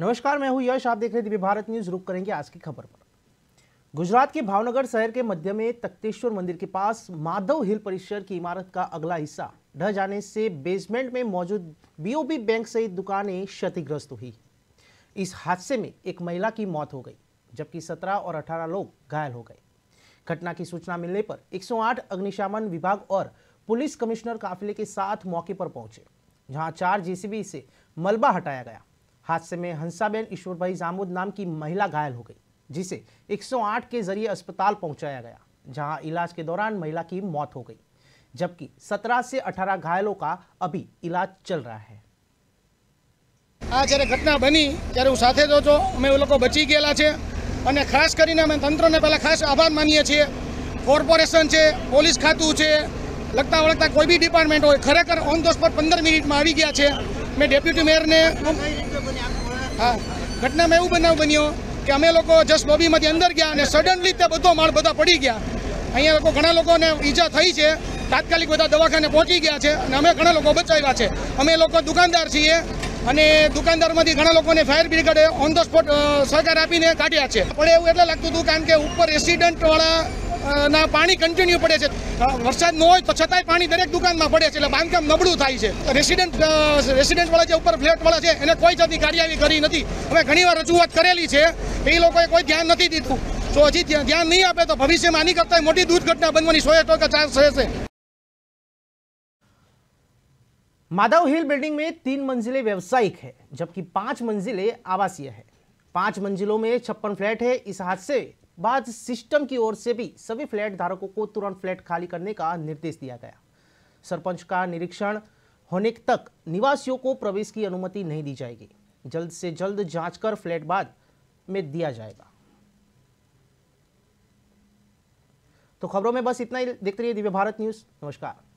नमस्कार, मैं हूं यश। आप देख रहे हैं दिव्य भारत न्यूज। रुक करेंगे आज की खबर पर। गुजरात के भावनगर शहर के मध्य में तख्तेश्वर मंदिर के पास माधव हिल परिसर की इमारत का अगला हिस्सा ढह जाने से बेसमेंट में मौजूद BOB बैंक सहित दुकानें क्षतिग्रस्त हुई। इस हादसे में एक महिला की मौत हो गई, जबकि 17 और 18 लोग घायल हो गए। घटना की सूचना मिलने पर 108 अग्निशमन विभाग और पुलिस कमिश्नर काफिले के साथ मौके पर पहुंचे, जहां 4 JCB से मलबा हटाया गया। हादसे में हंसाबेन ईश्वरभाई जामोद नाम की महिला घायल हो गई, जिसे 108 के जरिए अस्पताल पहुंचाया गया, जहां इलाज के दौरान महिला की मौत हो गई, जबकि 17 से 18 घायलों का अभी इलाज चल रहा है। आ जरे घटना बनी त्यारे હું સાથે તો જો અમે એ લોકો બચી ગયેલા છે અને ખાસ કરીને અમે તંત્રને પહેલા ખાસ આભાર માનીએ છીએ। કોર્પોરેશન છે, પોલીસ ખાતું છે, લગતા વળગતા કોઈ બી ડિપાર્ટમેન્ટ હોય, ખરેખર ઓન ધ સ્પોટ 15 મિનિટમાં આવી ગયા છે। मैं डेप्यूटी मेयर ने हाँ घटना में एवं बनाव बनो कि अमे लोग जस्ट BOB में अंदर गया ने सडनली ते बधो माल बधा पड़ी गया। अहीं लोग घणा लोगों ने ईजा थई छे, तात्कालिक बधा दवाखाने पहुंची गया है। अमे घणा लोग बचाव्या छे। अमे लोग दुकानदार छीए अने दुकानदारमांथी घणा लोगोने फायर ब्रिगेडे ऑन ध स्पोट सहकार आपीने काढ्या छे। पण एवुं एटले लागतुं हतुं कारण के उपर रेसिडेंटवाळा ना पाणी कंटिन्यू पड़े छे। वरसाद न हो तो छतांय पाणी दरेक दुकान में पड़े छे, बांधकाम नबळुं थाय छे। रेसिडेंट वाला जो ऊपर फ्लेट वाला है एने कोई जातनी कार्यवाही करी नहीं। अमे घणीवार रजूआत करेली छे, ए लोकोए कोई ध्यान नहीं दीधुं। तो हजी ध्यान नहीं आपे तो भविष्य में आनी करता मोटी दुर्घटना बनवानी 100% चांस रहेशे। माधव हिल बिल्डिंग में 3 मंजिलें व्यवसायिक है, जबकि 5 मंजिलें आवासीय है। 5 मंजिलों में 56 फ्लैट है। इस हादसे बाद सिस्टम की ओर से भी सभी फ्लैट धारकों को तुरंत फ्लैट खाली करने का निर्देश दिया गया। सरपंच का निरीक्षण होने तक निवासियों को प्रवेश की अनुमति नहीं दी जाएगी। जल्द से जल्द जांच कर फ्लैट बाद में दिया जाएगा। तो खबरों में बस इतना ही। देखते रहिए दिव्य भारत न्यूज। नमस्कार।